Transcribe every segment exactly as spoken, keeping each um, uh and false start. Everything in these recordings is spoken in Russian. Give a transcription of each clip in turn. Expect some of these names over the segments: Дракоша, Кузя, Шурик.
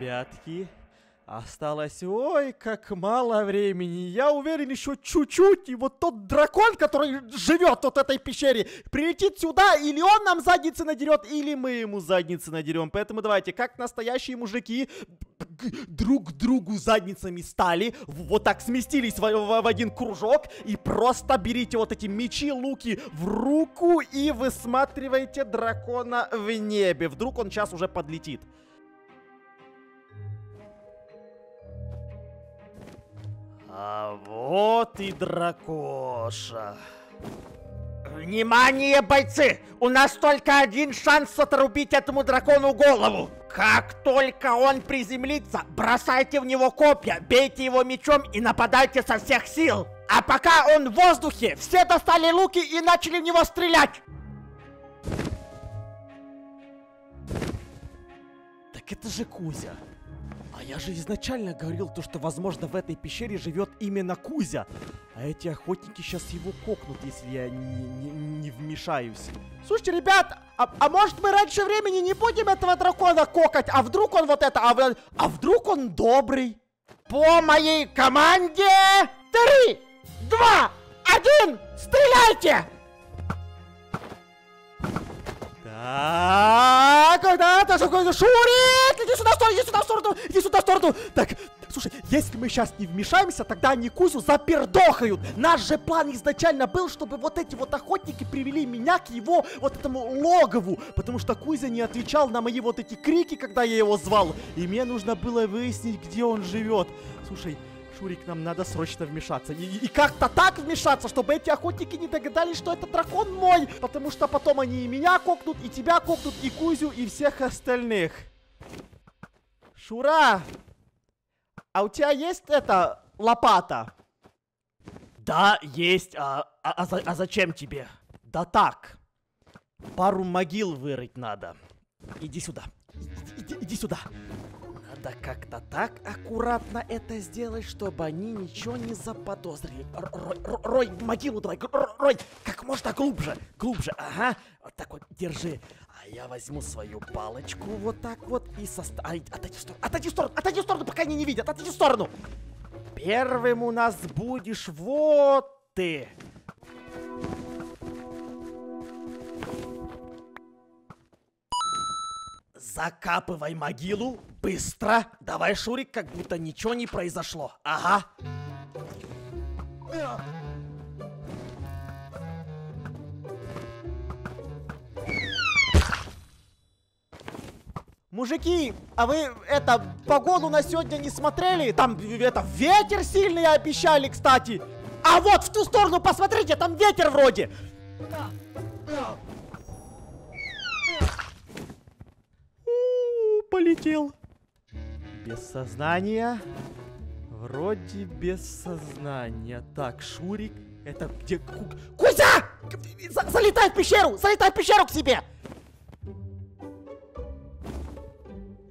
ребятки, осталось, ой, как мало времени. Я уверен, еще чуть-чуть, и вот тот дракон, который живет вот в этой пещере, прилетит сюда, или он нам задницы надерет, или мы ему задницы надерем. Поэтому давайте, как настоящие мужики, друг другу задницами стали, вот так сместились в, в, в один кружок, и просто берите вот эти мечи, луки в руку и высматривайте дракона в небе. Вдруг он сейчас уже подлетит. А вот и Дракоша. Внимание, бойцы! У нас только один шанс отрубить этому дракону голову. Как только он приземлится, бросайте в него копья, бейте его мечом и нападайте со всех сил. А пока он в воздухе, все достали луки и начали в него стрелять. Так это же Кузя. А я же изначально говорил то, что, возможно, в этой пещере живет именно Кузя. А эти охотники сейчас его кокнут, если я не, не, не вмешаюсь. Слушайте, ребят, а, а может мы раньше времени не будем этого дракона кокать? А вдруг он вот это, а, а вдруг он добрый? По моей команде... Три, два, один, стреляйте! Так, куда-то, Шурик, иди сюда, стой, иди сюда в сторону, иди сюда в сторону. Так, слушай, если мы сейчас не вмешаемся, тогда они Кузю запердохают. Наш же план изначально был, чтобы вот эти вот охотники привели меня к его вот этому логову, потому что Кузя не отвечал на мои вот эти крики, когда я его звал, и мне нужно было выяснить, где он живет. Слушай, Шурик, нам надо срочно вмешаться. И, и как-то так вмешаться, чтобы эти охотники не догадались, что это дракон мой. Потому что потом они и меня кокнут, и тебя кокнут, и Кузю, и всех остальных. Шура, а у тебя есть эта лопата? Да, есть. А, а, а, а зачем тебе? Да так, пару могил вырыть надо. Иди сюда. Иди, иди сюда. Надо как-то так аккуратно это сделать, чтобы они ничего не заподозрили. Рой, рой, рой могилу давай, рой, как можно глубже, глубже, ага, вот так вот, держи. А я возьму свою палочку вот так вот и составлю. Ай, отойди в сторону, отойди в сторону, отойди в сторону, пока они не видят, отойди в сторону. Первым у нас будешь вот ты. Закапывай могилу, быстро. Давай, Шурик, как будто ничего не произошло. Ага. Мужики, а вы, это, погоду на сегодня не смотрели? Там, это, ветер сильный обещали, кстати. А вот в ту сторону посмотрите, там ветер вроде. Полетел. Без сознания. Вроде без сознания. Так, Шурик, это где... Кузя! Залетай в пещеру! Залетай в пещеру к себе!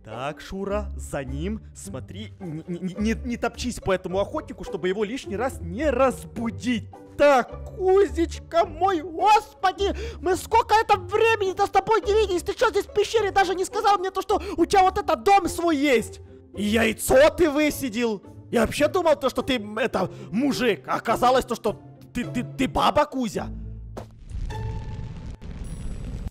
Так, Шура, за ним. Смотри, не, не, не топчись по этому охотнику, чтобы его лишний раз не разбудить. Так, Кузечка мой, господи, мы сколько это времени-то с тобой не виделись, ты что здесь в пещере даже не сказал мне то, что у тебя вот этот дом свой есть? И яйцо ты высидел, я вообще думал то, что ты, это, мужик, а оказалось то, что ты, ты, ты баба, Кузя.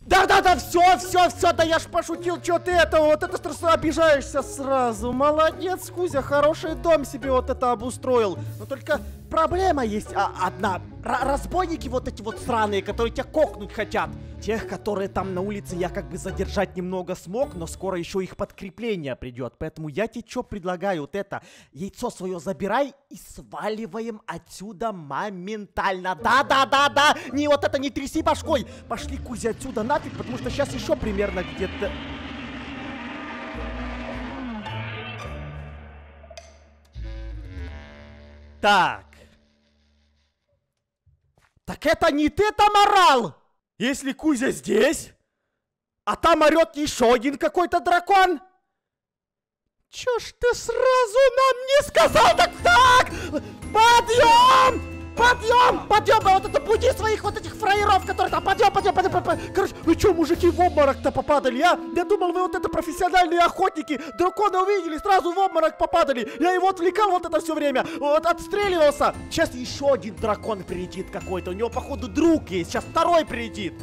Да-да-да, все-все-все, да я ж пошутил, что ты это, вот это страшно обижаешься сразу. Молодец, Кузя, хороший дом себе вот это обустроил. Но только проблема есть одна. Разбойники вот эти вот сраные, которые тебя кокнуть хотят. Тех, которые там на улице я как бы задержать немного смог, но скоро еще их подкрепление придет. Поэтому я тебе что предлагаю, вот это, яйцо свое забирай и сваливаем отсюда моментально. Да-да-да-да, не вот это не тряси башкой. Пошли, Кузя, отсюда нафиг, потому что сейчас еще примерно где-то... Так. Так это не ты там орал? Если Кузя здесь, а там орет еще один какой-то дракон. Чё ж ты сразу нам не сказал? Так, так, подъем! Подъем! Подъем! Вот это буди своих вот этих фраеров, которые там подъем, подъем, подъем, подъем. Короче, вы чё, мужики, в обморок-то попадали, а? Я думал, вы вот это профессиональные охотники. Дракона увидели, сразу в обморок попадали. Я его отвлекал вот это все время. Вот отстреливался. Сейчас еще один дракон прилетит какой-то. У него, походу, друг есть. Сейчас второй прилетит.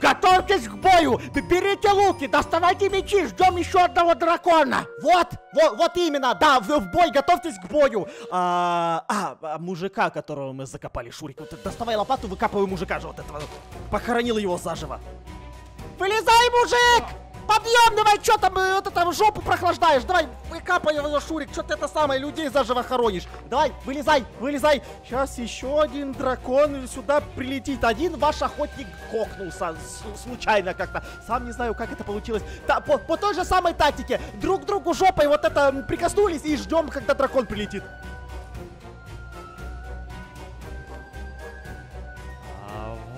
Готовьтесь к бою. Берите луки, доставайте мечи. Ждем еще одного дракона. Вот, вот, вот именно. Да, вы в бой, готовьтесь к бою. А, а мужика, которого мы закопали, Шурик. Вот, доставай лопату, выкапывай мужика же вот этого. Похоронил его заживо. Вылезай, мужик! Подъем, давай, что там, это там жопу прохлаждаешь? Давай, выкапай его, Шурик, что ты это самое, людей заживо хоронишь. Давай, вылезай, вылезай. Сейчас еще один дракон сюда прилетит. Один ваш охотник кокнулся случайно как-то. Сам не знаю, как это получилось. Да, по, по той же самой тактике. Друг другу жопой вот это прикоснулись и ждем, когда дракон прилетит.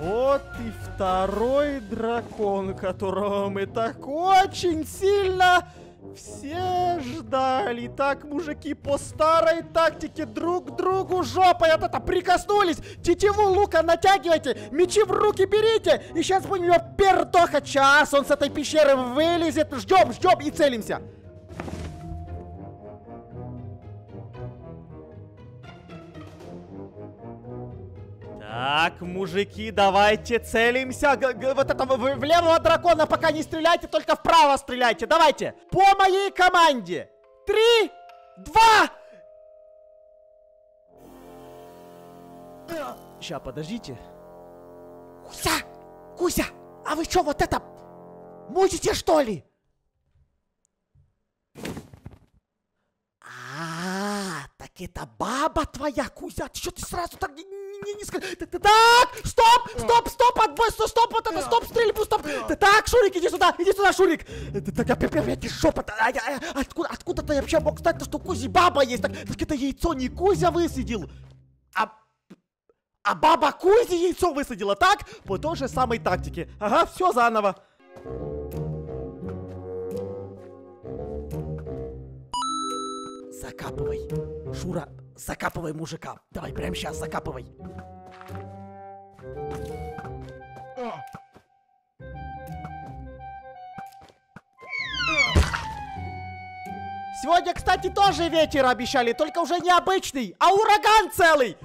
Вот и второй дракон, которого мы так очень сильно все ждали. Так, мужики, по старой тактике друг другу жопой от это прикоснулись. Тетиву лука натягивайте, мечи в руки берите. И сейчас будем его пердоха. Час он с этой пещеры вылезет. Ждем, ждем и целимся. Так, мужики, давайте целимся. Г -г вот это вы в левого дракона пока не стреляйте, только вправо стреляйте. Давайте. По моей команде. Три, два. Сейчас, подождите. Кузя, Кузя, а вы что, вот это мучите, что ли? А, так это баба твоя, Кузя. Ты что, ты сразу так... Не, не, не... Так, стоп, стоп, стоп, отбой, стоп, стоп, вот это, стоп, стрельбу, стоп. Так, Шурик, иди сюда, иди сюда, Шурик. Так, опять жопа. Откуда, откуда-то я вообще мог знать, что Кузи баба есть? Так, так это яйцо не Кузя высадил, а, а баба Кузи яйцо высадила, так? По той же самой тактике. Ага, все заново. Закапывай, Шура. Закапывай мужика. Давай, прямо сейчас закапывай. Сегодня, кстати, тоже ветер обещали, только уже не обычный, а ураган целый.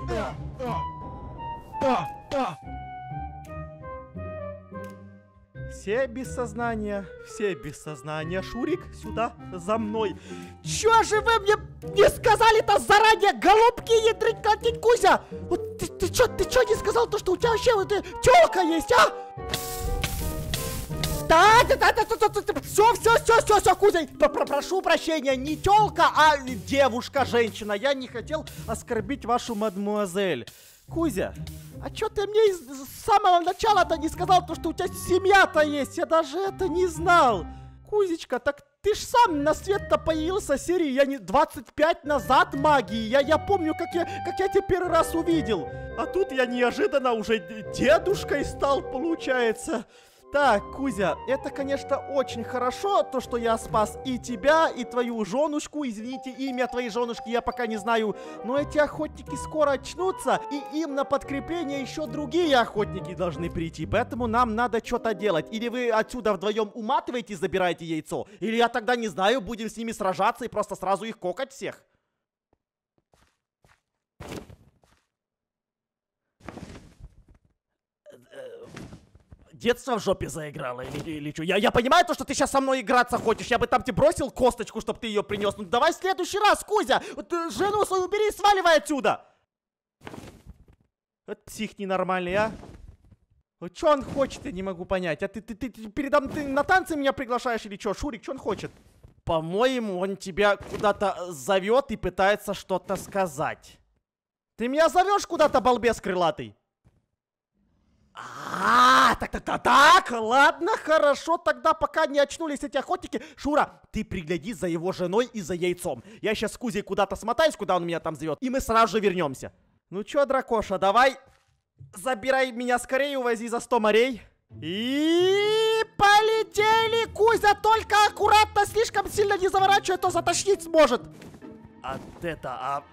Все без сознания, все без сознания. Шурик, сюда, за мной. Чё же вы мне не сказали-то заранее, голубки, ядрить, катить, Кузя? Вот ты, ты чё, ты чё не сказал то, что у тебя вообще вот тёлка есть, а? Да, да, да, да, да, да, все, все, все, все, все, Кузя, прошу прощения, не тёлка, а девушка, женщина. Я не хотел оскорбить вашу мадмуазель. Кузя, а чё ты мне с самого начала-то не сказал, то, что у тебя семья-то есть? Я даже это не знал. Кузечка, так ты ж сам на свет-то появился серии, я не двадцать пять назад магии. Я, я помню, как я, как я тебя первый раз увидел. А тут я неожиданно уже дедушкой стал, получается. Так, Кузя, это, конечно, очень хорошо, то, что я спас и тебя, и твою женушку. Извините, имя твоей женушки я пока не знаю. Но эти охотники скоро очнутся, и им на подкрепление еще другие охотники должны прийти. Поэтому нам надо что-то делать. Или вы отсюда вдвоем уматываете и забираете яйцо, или я тогда не знаю, будем с ними сражаться и просто сразу их кокать всех. Детство в жопе заиграло или, или что? Я, я понимаю то, что ты сейчас со мной играться хочешь. Я бы там тебе бросил косточку, чтобы ты ее принес. Ну давай в следующий раз, Кузя. Вот, жену свою бери и сваливай отсюда. Вот псих ненормальный, а? Вот что он хочет, я не могу понять. А ты, ты, ты, ты передо мной, ты на танцы меня приглашаешь или что? Шурик, что он хочет? По-моему, он тебя куда-то зовет и пытается что-то сказать. Ты меня зовешь куда-то, балбес крылатый? А, так, так, так, так, ладно, хорошо, тогда пока не очнулись эти охотники. Шура, ты пригляди за его женой и за яйцом. Я сейчас с Кузей куда-то смотаюсь, куда он меня там зовет, и мы сразу же вернемся. Ну чё, Дракоша, давай, забирай меня скорее, увози за сто морей. И полетели, Кузя, только аккуратно, слишком сильно не заворачивай, то затащить сможет. А это, а...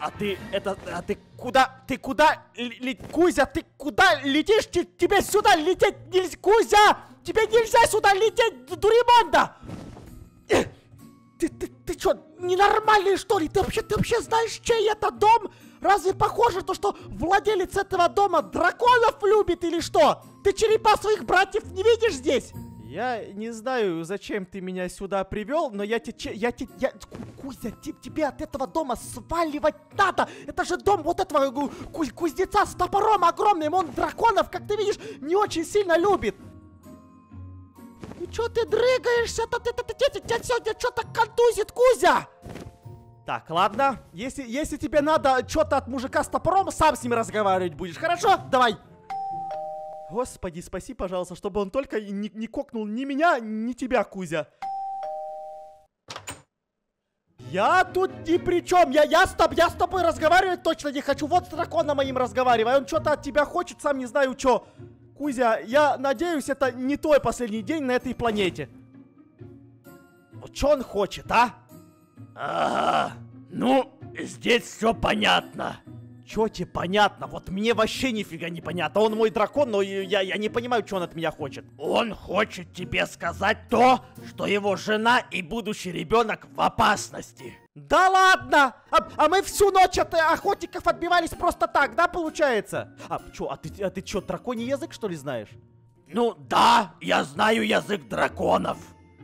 А ты это, а ты куда, ты куда, летишь, Кузя, ты куда летишь? Тебе сюда лететь нельзя, Кузя, тебе нельзя сюда лететь, дуриманда. Ты, ты, ты что, ненормальный что ли? Ты вообще, ты вообще знаешь, чей это дом? Разве похоже то, что владелец этого дома драконов любит или что? Ты черепа своих братьев не видишь здесь? Я не знаю, зачем ты меня сюда привел, но я тебе... Я, я, я, Кузя, тебе от этого дома сваливать надо! Это же дом вот этого кузнеца с топором огромным! Он драконов, как ты видишь, не очень сильно любит! Ну чё ты дрыгаешься-то? Тебя сегодня что-то контузит, Кузя! Так, ладно. Если, если тебе надо что-то от мужика с топором, сам с ним разговаривать будешь, хорошо? Давай! Господи, спаси, пожалуйста, чтобы он только не, не кокнул ни меня, ни тебя, Кузя. Я тут ни при чем. Я, я, с, тоб, я с тобой разговаривать точно не хочу. Вот с драконом моим разговаривай. Он что-то от тебя хочет, сам не знаю что. Кузя, я надеюсь, это не твой последний день на этой планете. Ну, что он хочет, а? Ага, ну, здесь все понятно. Чё тебе понятно? Вот мне вообще нифига не понятно. Он мой дракон, но я, я не понимаю, что он от меня хочет. Он хочет тебе сказать то, что его жена и будущий ребенок в опасности. Да ладно! А, а мы всю ночь от охотников отбивались просто так, да, получается? А чё, а ты, а ты чё, драконий язык, что ли, знаешь? Ну да, я знаю язык драконов.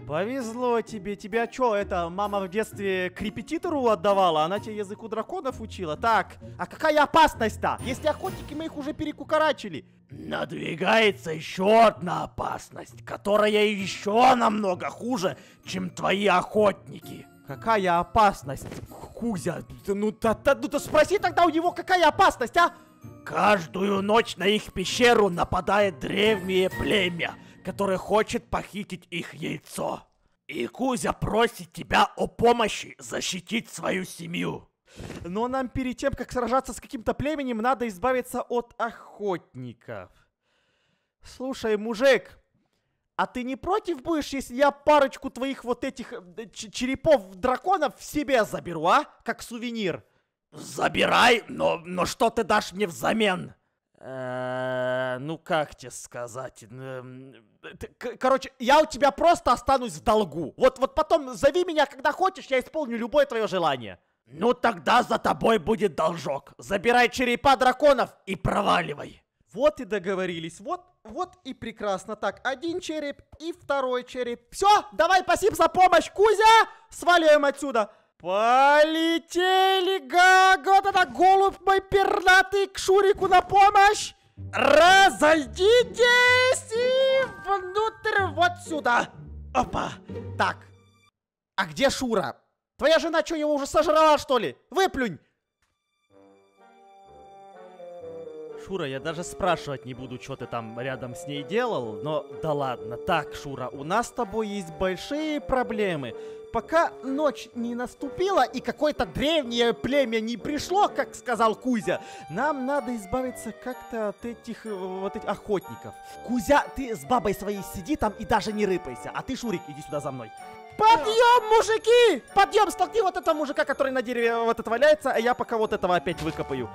Повезло тебе. Тебя чё, это, мама в детстве к репетитору отдавала? Она тебе языку драконов учила? Так, а какая опасность-то? Если охотники, мы их уже перекукарачили. Надвигается еще одна опасность, которая еще намного хуже, чем твои охотники. Какая опасность, Кузя? Ну, да, да, ну, да спроси тогда у него, какая опасность, а? Каждую ночь на их пещеру нападает древнее племя, который хочет похитить их яйцо. И Кузя просит тебя о помощи защитить свою семью. Но нам перед тем, как сражаться с каким-то племенем, надо избавиться от охотников. Слушай, мужик, а ты не против будешь, если я парочку твоих вот этих черепов драконов в себе заберу, а? Как сувенир. Забирай, но, но что ты дашь мне взамен? Ну, как тебе сказать? Короче, я у тебя просто останусь в долгу. Вот, вот потом зови меня, когда хочешь, я исполню любое твое желание. Ну, тогда за тобой будет должок. Забирай черепа драконов и проваливай. Вот и договорились. Вот, вот и прекрасно. Так, один череп и второй череп. Все, давай, спасибо за помощь, Кузя. Сваливаем отсюда. Полетели, гагода, голубь мой пернатый, к Шурику на помощь! Разойдитесь и внутрь вот сюда! Опа! Так, а где Шура? Твоя жена что, его уже сожрала, что ли? Выплюнь! Шура, я даже спрашивать не буду, что ты там рядом с ней делал, но да ладно. Так, Шура, у нас с тобой есть большие проблемы. Пока ночь не наступила и какое-то древнее племя не пришло, как сказал Кузя, нам надо избавиться как-то от этих вот этих охотников. Кузя, ты с бабой своей сиди там и даже не рыпайся. А ты, Шурик, иди сюда за мной. Подъем, мужики! Подъем, столкни вот этого мужика, который на дереве вот это валяется, а я пока вот этого опять выкопаю.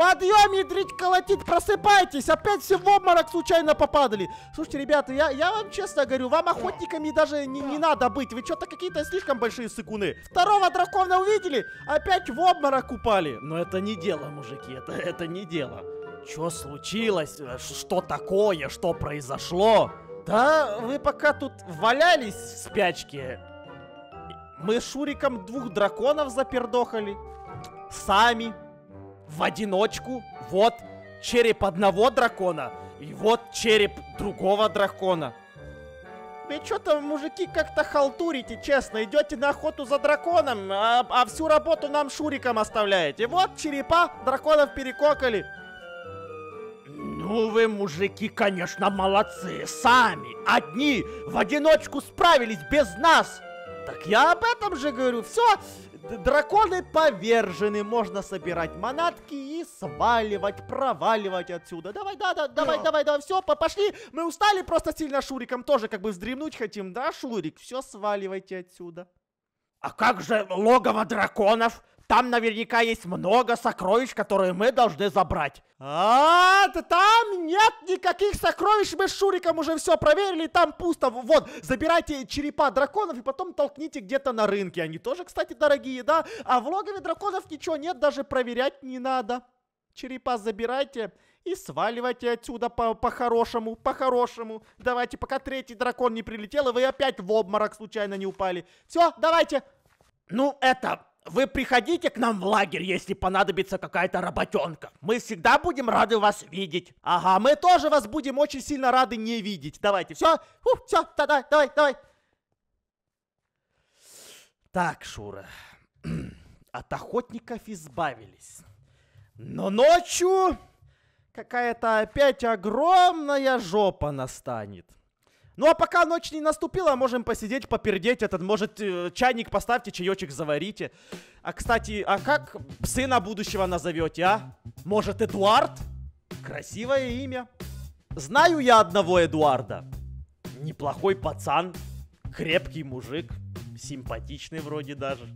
Подъем, ядрить, колотить, просыпайтесь! Опять все в обморок случайно попадали. Слушайте, ребята, я, я вам честно говорю, вам охотниками даже не, не надо быть. Вы что-то какие-то слишком большие сыкуны. Второго дракона увидели, опять в обморок упали. Но это не дело, мужики, это, это не дело. Что случилось? Что такое? Что произошло? Да, вы пока тут валялись в спячке. Мы с Шуриком двух драконов запердохали. Сами. В одиночку. Вот череп одного дракона и вот череп другого дракона. Вы что-то, мужики, как-то халтурите, честно. Идете на охоту за драконом, а, а всю работу нам Шуриком оставляете. Вот черепа драконов перекокали. Ну вы, мужики, конечно, молодцы. Сами, одни, в одиночку справились без нас. Так я об этом же говорю. Все. Драконы повержены, можно собирать манатки и сваливать, проваливать отсюда. Давай, да, да, давай, давай, давай, все, пошли. Мы устали просто сильно, Шуриком тоже как бы вздремнуть хотим, да, Шурик? Все, сваливайте отсюда. А как же логово драконов? Там наверняка есть много сокровищ, которые мы должны забрать. А, -а, -а там нет никаких сокровищ. Мы с Шуриком уже все проверили, там пусто. Вот, забирайте черепа драконов и потом толкните где-то на рынке. Они тоже, кстати, дорогие, да? А в логове драконов ничего нет, даже проверять не надо. Черепа забирайте и сваливайте отсюда по-хорошему, по-хорошему. Давайте, пока третий дракон не прилетел, и вы опять в обморок случайно не упали. Все, давайте. Ну, это, вы приходите к нам в лагерь, если понадобится какая-то работенка. Мы всегда будем рады вас видеть. Ага, мы тоже вас будем очень сильно рады не видеть. Давайте, все, фу, все, давай, давай, давай. Так, Шура, от охотников избавились. Но ночью какая-то опять огромная жопа настанет. Ну а пока ночь не наступила, можем посидеть, попердеть этот. Может, чайник поставьте, чаечек заварите. А, кстати, а как сына будущего назовете, а? Может, Эдуард? Красивое имя. Знаю я одного Эдуарда. Неплохой пацан, крепкий мужик, симпатичный вроде даже.